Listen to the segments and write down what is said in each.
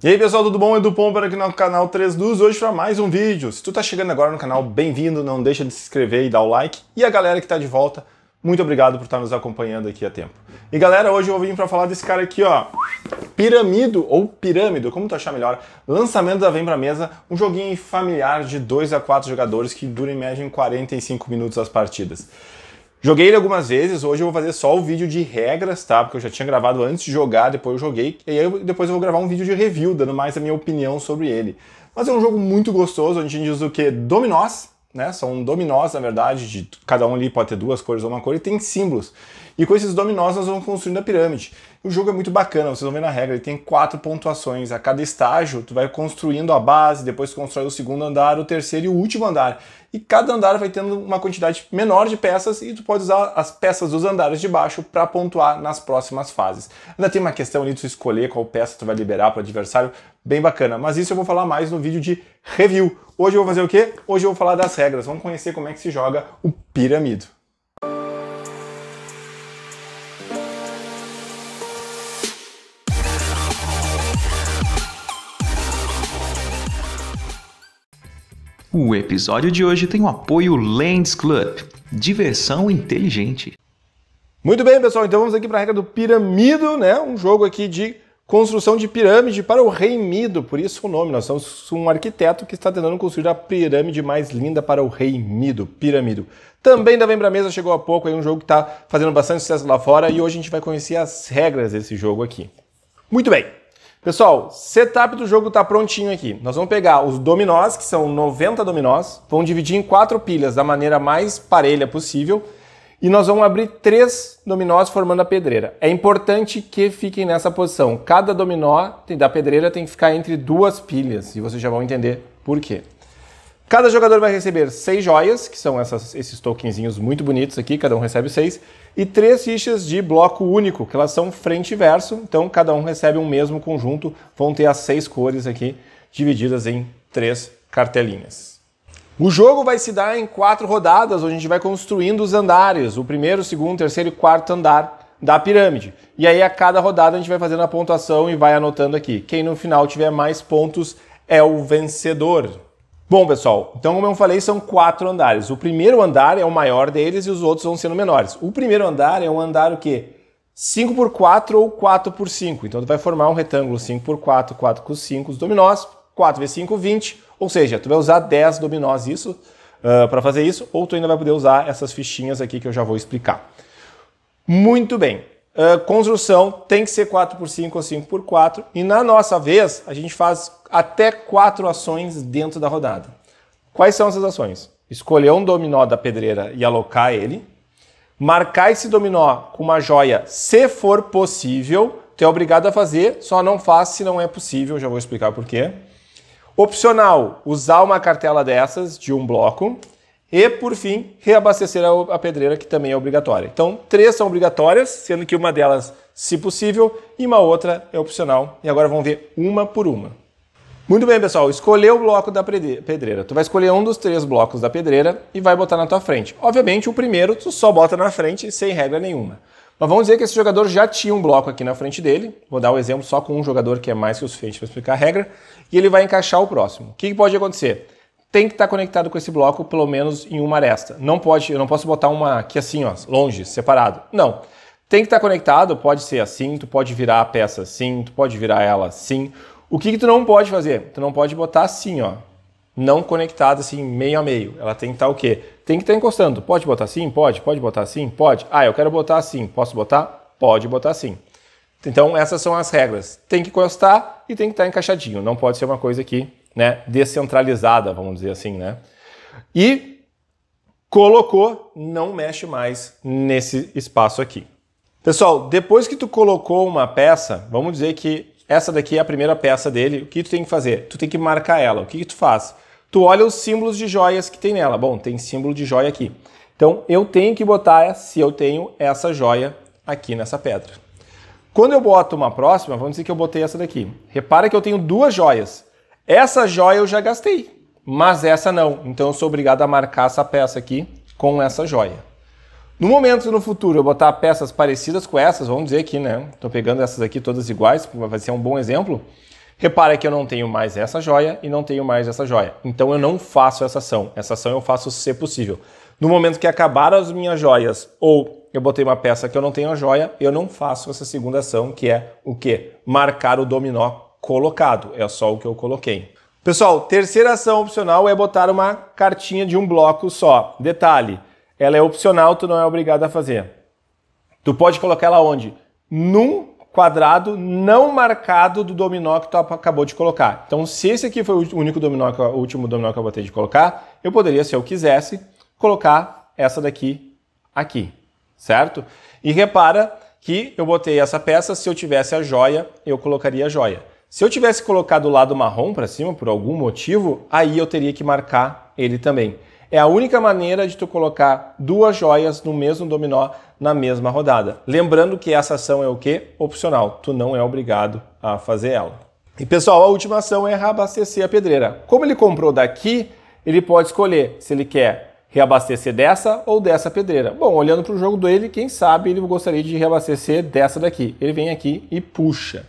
E aí pessoal, tudo bom? Edu Pomper aqui no canal 3Dus, hoje para mais um vídeo. Se tu tá chegando agora no canal, bem-vindo, não deixa de se inscrever e dar o like. E a galera que tá de volta, muito obrigado por estar nos acompanhando aqui há tempo. E galera, hoje eu vim para falar desse cara aqui, ó, Pyramido, ou Pyramido, como tu achar melhor, lançamento da Vem Pra Mesa, um joguinho familiar de 2 a 4 jogadores que dura em média em 45 minutos as partidas. Joguei ele algumas vezes, hoje eu vou fazer só o vídeo de regras, tá? Porque eu já tinha gravado antes de jogar, depois eu joguei, e aí depois eu vou gravar um vídeo de review, dando mais a minha opinião sobre ele. Mas é um jogo muito gostoso, onde a gente diz o quê? Dominós, né? São dominós, na verdade, de cada um ali pode ter duas cores ou uma cor, e tem símbolos. E com esses dominós nós vamos construindo a pirâmide. O jogo é muito bacana, vocês vão ver na regra, ele tem 4 pontuações. A cada estágio, tu vai construindo a base, depois tu constrói o segundo andar, o terceiro e o último andar. E cada andar vai tendo uma quantidade menor de peças e tu pode usar as peças dos andares de baixo para pontuar nas próximas fases. Ainda tem uma questão ali de tu escolher qual peça tu vai liberar para o adversário, bem bacana. Mas isso eu vou falar mais no vídeo de review. Hoje eu vou fazer o quê? Hoje eu vou falar das regras, vamos conhecer como é que se joga o Pyramido. O episódio de hoje tem o apoio Lends Club, diversão inteligente. Muito bem, pessoal, então vamos aqui para a regra do Pyramido, né? Um jogo aqui de construção de pirâmide para o Rei Mido, por isso o nome. Nós somos um arquiteto que está tentando construir a pirâmide mais linda para o Rei Mido, Pyramido. Também da Vem Pra Mesa chegou há pouco, é um jogo que está fazendo bastante sucesso lá fora e hoje a gente vai conhecer as regras desse jogo aqui. Muito bem. Pessoal, setup do jogo tá prontinho aqui. Nós vamos pegar os dominós, que são 90 dominós, vamos dividir em 4 pilhas da maneira mais parelha possível e nós vamos abrir 3 dominós formando a pedreira. É importante que fiquem nessa posição. Cada dominó da pedreira tem que ficar entre 2 pilhas e vocês já vão entender por quê. Cada jogador vai receber 6 joias, que são esses tokenzinhos muito bonitos aqui, cada um recebe 6. E 3 fichas de bloco único, que elas são frente e verso, então cada um recebe um mesmo conjunto, vão ter as 6 cores aqui, divididas em 3 cartelinhas. O jogo vai se dar em 4 rodadas, onde a gente vai construindo os andares, o primeiro, o segundo, terceiro e quarto andar da pirâmide. E aí a cada rodada a gente vai fazendo a pontuação e vai anotando aqui. Quem no final tiver mais pontos é o vencedor. Bom, pessoal, então como eu falei, são 4 andares. O primeiro andar é o maior deles e os outros vão sendo menores. O primeiro andar é um andar o quê? 5×4 ou 4×5. Então tu vai formar um retângulo 5×4, 4×5, os dominós, 4×5, 20. Ou seja, tu vai usar 10 dominós para fazer isso, ou tu ainda vai poder usar essas fichinhas aqui que eu já vou explicar. Muito bem. Construção tem que ser 4×5 ou 5×4 e na nossa vez a gente faz até 4 ações dentro da rodada. Quais são essas ações? Escolher um dominó da pedreira e alocar ele, marcar esse dominó com uma joia se for possível, tu é obrigado a fazer, só não faz se não é possível, já vou explicar por quê. Opcional, usar uma cartela dessas de um bloco. E, por fim, reabastecer a pedreira, que também é obrigatória. Então, 3 são obrigatórias, sendo que uma delas, se possível, e uma outra é opcional. E agora vamos ver uma por uma. Muito bem, pessoal. Escolher o bloco da pedreira. Tu vai escolher um dos 3 blocos da pedreira e vai botar na tua frente. Obviamente, o primeiro tu só bota na frente, sem regra nenhuma. Mas vamos dizer que esse jogador já tinha um bloco aqui na frente dele. Vou dar um exemplo só com um jogador que é mais que o suficiente para explicar a regra. E ele vai encaixar o próximo. O que pode acontecer? Tem que estar conectado com esse bloco, pelo menos em uma aresta. Não pode, eu não posso botar uma aqui assim, ó, longe, separado. Não. Tem que estar conectado, pode ser assim, tu pode virar a peça assim, tu pode virar ela assim. O que tu não pode fazer? Tu não pode botar assim, ó, não conectado assim, meio a meio. Ela tem que estar o quê? Tem que estar encostando. Pode botar assim? Pode botar assim? Pode. Ah, eu quero botar assim. Posso botar? Pode botar assim. Então, essas são as regras. Tem que encostar e tem que estar encaixadinho. Não pode ser uma coisa aqui, né, descentralizada, vamos dizer assim, né? E colocou, não mexe mais nesse espaço aqui. Pessoal, depois que tu colocou uma peça, vamos dizer que essa daqui é a primeira peça dele, o que tu tem que fazer? Tu tem que marcar ela. O que tu faz? Tu olha os símbolos de joias que tem nela. Bom, tem símbolo de joia aqui. Então, eu tenho que botar, se eu tenho essa joia aqui nessa pedra. Quando eu boto uma próxima, vamos dizer que eu botei essa daqui. Repara que eu tenho 2 joias. Essa joia eu já gastei, mas essa não. Então eu sou obrigado a marcar essa peça aqui com essa joia. No momento, no futuro, eu botar peças parecidas com essas, vamos dizer aqui, né? Estou pegando essas aqui todas iguais, vai ser um bom exemplo. Repara que eu não tenho mais essa joia e não tenho mais essa joia. Então eu não faço essa ação. Essa ação eu faço se possível. No momento que acabaram as minhas joias ou eu botei uma peça que eu não tenho a joia, eu não faço essa segunda ação, que é o quê? Marcar o dominó colocado. É só o que eu coloquei. Pessoal, terceira ação opcional é botar uma cartinha de um bloco só. Detalhe, ela é opcional, tu não é obrigado a fazer. Tu pode colocar ela onde? Num quadrado não marcado do dominó que tu acabou de colocar. Então, se esse aqui foi o único dominó, o último dominó que eu botei de colocar, eu poderia, se eu quisesse, colocar essa daqui aqui, certo? E repara que eu botei essa peça, se eu tivesse a joia, eu colocaria a joia. Se eu tivesse colocado o lado marrom para cima, por algum motivo, aí eu teria que marcar ele também. É a única maneira de tu colocar duas joias no mesmo dominó na mesma rodada. Lembrando que essa ação é o quê? Opcional. Tu não é obrigado a fazer ela. E pessoal, a última ação é reabastecer a pedreira. Como ele comprou daqui, ele pode escolher se ele quer reabastecer dessa ou dessa pedreira. Bom, olhando para o jogo dele, quem sabe ele gostaria de reabastecer dessa daqui. Ele vem aqui e puxa.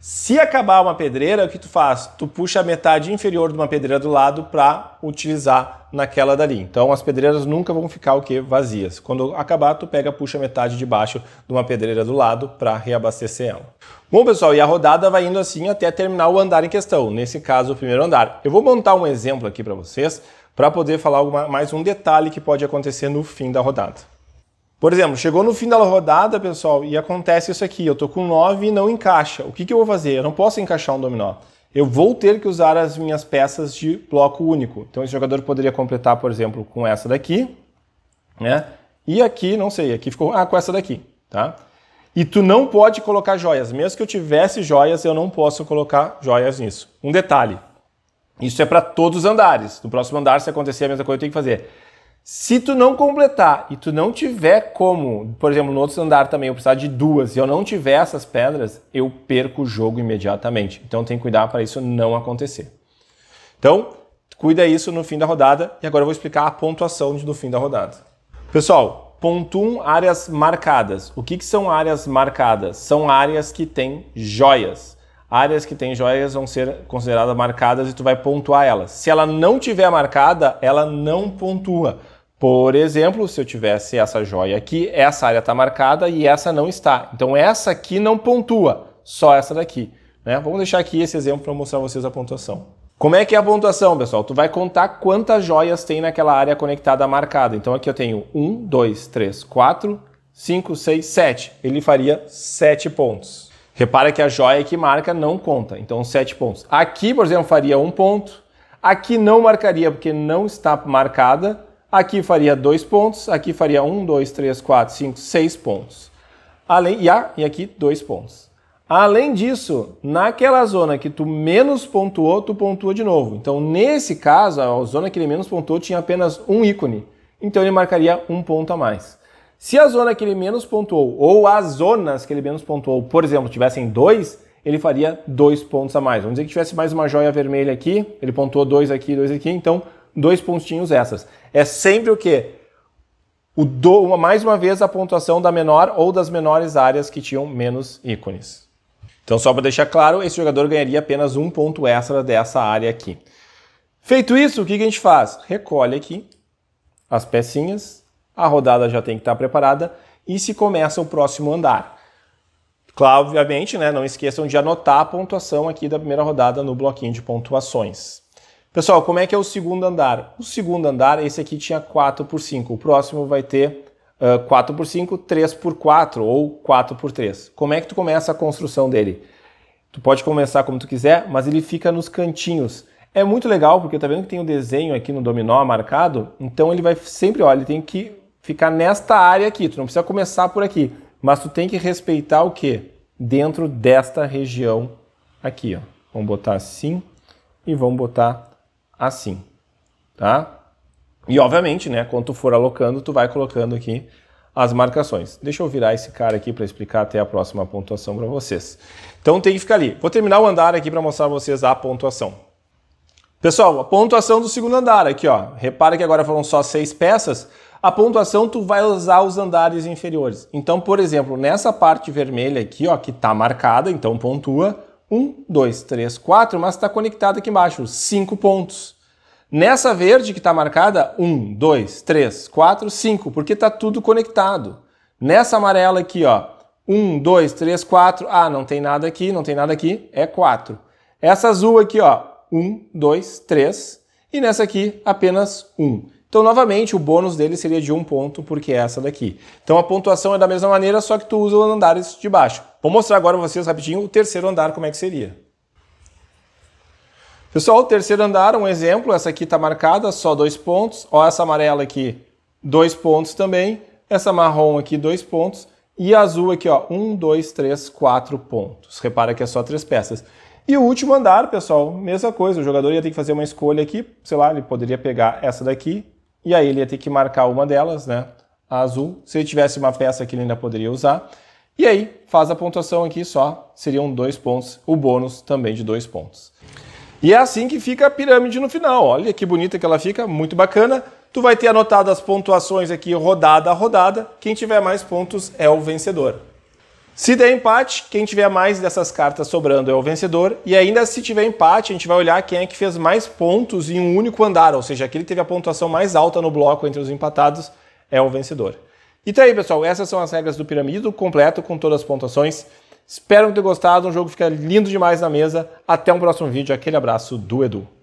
Se acabar uma pedreira, o que tu faz? Tu puxa a metade inferior de uma pedreira do lado para utilizar naquela dali. Então as pedreiras nunca vão ficar o quê? Vazias. Quando acabar, tu pega, puxa a metade de baixo de uma pedreira do lado para reabastecer ela. Bom, pessoal, e a rodada vai indo assim até terminar o andar em questão. Nesse caso, o primeiro andar. Eu vou montar um exemplo aqui para vocês para poder falar mais um detalhe que pode acontecer no fim da rodada. Por exemplo, chegou no fim da rodada, pessoal, e acontece isso aqui. Eu tô com 9 e não encaixa. O que que eu vou fazer? Eu não posso encaixar um dominó. Eu vou ter que usar as minhas peças de bloco único. Então esse jogador poderia completar, por exemplo, com essa daqui, né? E aqui, não sei, aqui ficou com essa daqui, tá? E tu não pode colocar joias. Mesmo que eu tivesse joias, eu não posso colocar joias nisso. Um detalhe. Isso é para todos os andares. No próximo andar, se acontecer a mesma coisa, eu tenho que fazer. Se tu não completar e tu não tiver como, por exemplo, no outro andar também eu precisar de duas e eu não tiver essas pedras, eu perco o jogo imediatamente. Então tem que cuidar para isso não acontecer. Então, cuida isso no fim da rodada e agora eu vou explicar a pontuação do fim da rodada. Pessoal, ponto 1, áreas marcadas. O que são áreas marcadas? São áreas que têm joias. Áreas que têm joias vão ser consideradas marcadas e tu vai pontuar elas. Se ela não tiver marcada, ela não pontua. Por exemplo, se eu tivesse essa joia aqui, essa área está marcada e essa não está. Então essa aqui não pontua, só essa daqui, né? Vamos deixar aqui esse exemplo para mostrar a vocês a pontuação. Como é que é a pontuação, pessoal? Tu vai contar quantas joias tem naquela área conectada marcada. Então aqui eu tenho 1, 2, 3, 4, 5, 6, 7. Ele faria 7 pontos. Repara que a joia que marca não conta, então 7 pontos. Aqui, por exemplo, faria 1 ponto. Aqui não marcaria porque não está marcada. Aqui faria 2 pontos. Aqui faria 1, 2, 3, 4, 5, 6 pontos. E aqui 2 pontos. Além disso, naquela zona que tu menos pontuou, tu pontua de novo. Então, nesse caso, a zona que ele menos pontuou tinha apenas um ícone. Então, ele marcaria 1 ponto a mais. Se a zona que ele menos pontuou, ou as zonas que ele menos pontuou, por exemplo, tivessem 2, ele faria 2 pontos a mais. Vamos dizer que tivesse mais uma joia vermelha aqui, ele pontuou 2 aqui e 2 aqui, então 2 pontinhos essas. É sempre o quê? Mais uma vez a pontuação da menor ou das menores áreas que tinham menos ícones. Então só para deixar claro, esse jogador ganharia apenas 1 ponto extra dessa área aqui. Feito isso, o que a gente faz? Recolhe aqui as pecinhas. A rodada já tem que estar preparada e se começa o próximo andar. Claro, obviamente, né, não esqueçam de anotar a pontuação aqui da primeira rodada no bloquinho de pontuações. Pessoal, como é que é o segundo andar? O segundo andar, esse aqui tinha 4x5. O próximo vai ter 4x5, 3x4 ou 4x3. Como é que tu começa a construção dele? Tu pode começar como tu quiser, mas ele fica nos cantinhos. É muito legal porque tá vendo que tem um desenho aqui no dominó marcado? Então ele vai sempre, olha, ele tem que ficar nesta área aqui, tu não precisa começar por aqui, mas tu tem que respeitar o quê? Dentro desta região aqui, ó. Vamos botar assim e vamos botar assim, tá? E obviamente, né, quando tu for alocando, tu vai colocando aqui as marcações. Deixa eu virar esse cara aqui para explicar até a próxima pontuação para vocês. Então tem que ficar ali. Vou terminar o andar aqui para mostrar a vocês a pontuação. Pessoal, a pontuação do segundo andar aqui, ó. Repara que agora foram só 6 peças. A pontuação tu vai usar os andares inferiores. Então, por exemplo, nessa parte vermelha aqui, ó, que tá marcada, então pontua. 1, 2, 3, 4, mas está conectado aqui embaixo, 5 pontos. Nessa verde que está marcada, 1, 2, 3, 4, 5, porque está tudo conectado. Nessa amarela aqui, ó, 1, 2, 3, 4, ah, não tem nada aqui, não tem nada aqui, é 4. Essa azul aqui, ó, 1, 2, 3, e nessa aqui apenas 1. Então, novamente, o bônus dele seria de 1 ponto, porque é essa daqui. Então, a pontuação é da mesma maneira, só que tu usa os andares de baixo. Vou mostrar agora para vocês rapidinho o terceiro andar, como é que seria. Pessoal, o terceiro andar, um exemplo, essa aqui está marcada, só 2 pontos. Ó, essa amarela aqui, 2 pontos também. Essa marrom aqui, 2 pontos. E a azul aqui, ó, 1, 2, 3, 4 pontos. Repara que é só 3 peças. E o último andar, pessoal, mesma coisa. O jogador ia ter que fazer uma escolha aqui, sei lá, ele poderia pegar essa daqui. E aí ele ia ter que marcar uma delas, né, a azul. Se ele tivesse uma peça que ele ainda poderia usar. E aí, faz a pontuação aqui só, seriam 2 pontos, o bônus também de 2 pontos. E é assim que fica a pirâmide no final, olha que bonita que ela fica, muito bacana. Tu vai ter anotado as pontuações aqui rodada a rodada, quem tiver mais pontos é o vencedor. Se der empate, quem tiver mais dessas cartas sobrando é o vencedor. E ainda se tiver empate, a gente vai olhar quem é que fez mais pontos em um único andar, ou seja, aquele que teve a pontuação mais alta no bloco entre os empatados é o vencedor. E tá aí, pessoal, essas são as regras do Pyramido, completo com todas as pontuações. Espero que tenham gostado, o jogo fica lindo demais na mesa. Até um próximo vídeo, aquele abraço do Edu.